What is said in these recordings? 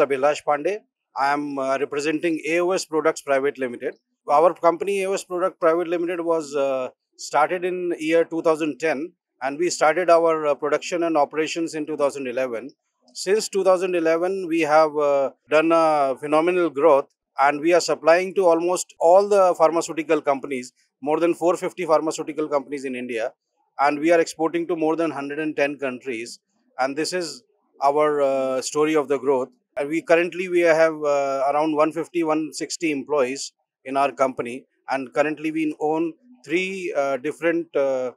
Abhilash Pandey. I am representing AOS Products Private Limited. Our company AOS Products Private Limited was started in year 2010, and we started our production and operations in 2011. Since 2011, we have done a phenomenal growth, and we are supplying to almost all the pharmaceutical companies, more than 450 pharmaceutical companies in India, and we are exporting to more than 110 countries. And this is our story of the growth. And we currently have around 150-160 employees in our company, and currently we own three different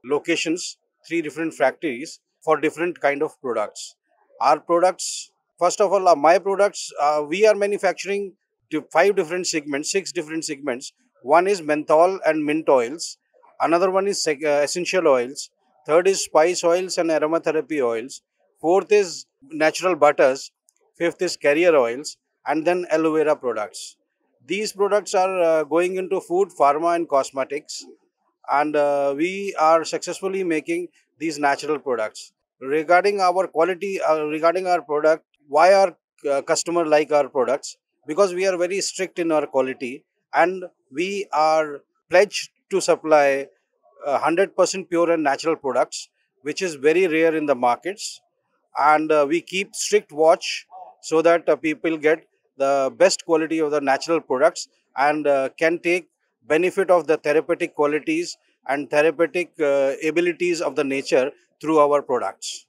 locations, three different factories for different kind of products. Our products, first of all, my products, we are manufacturing six different segments. One is menthol and mint oils, another one is essential oils, third is spice oils and aromatherapy oils, fourth is natural butters, fifth is carrier oils, and then aloe vera products. These products are going into food, pharma and cosmetics, and we are successfully making these natural products. Regarding our quality, regarding our product, why our customer like our products? Because we are very strict in our quality, and we are pledged to supply 100% pure and natural products, which is very rare in the markets, and we keep strict watch so that people get the best quality of the natural products and can take benefit of the therapeutic qualities and therapeutic abilities of the nature through our products.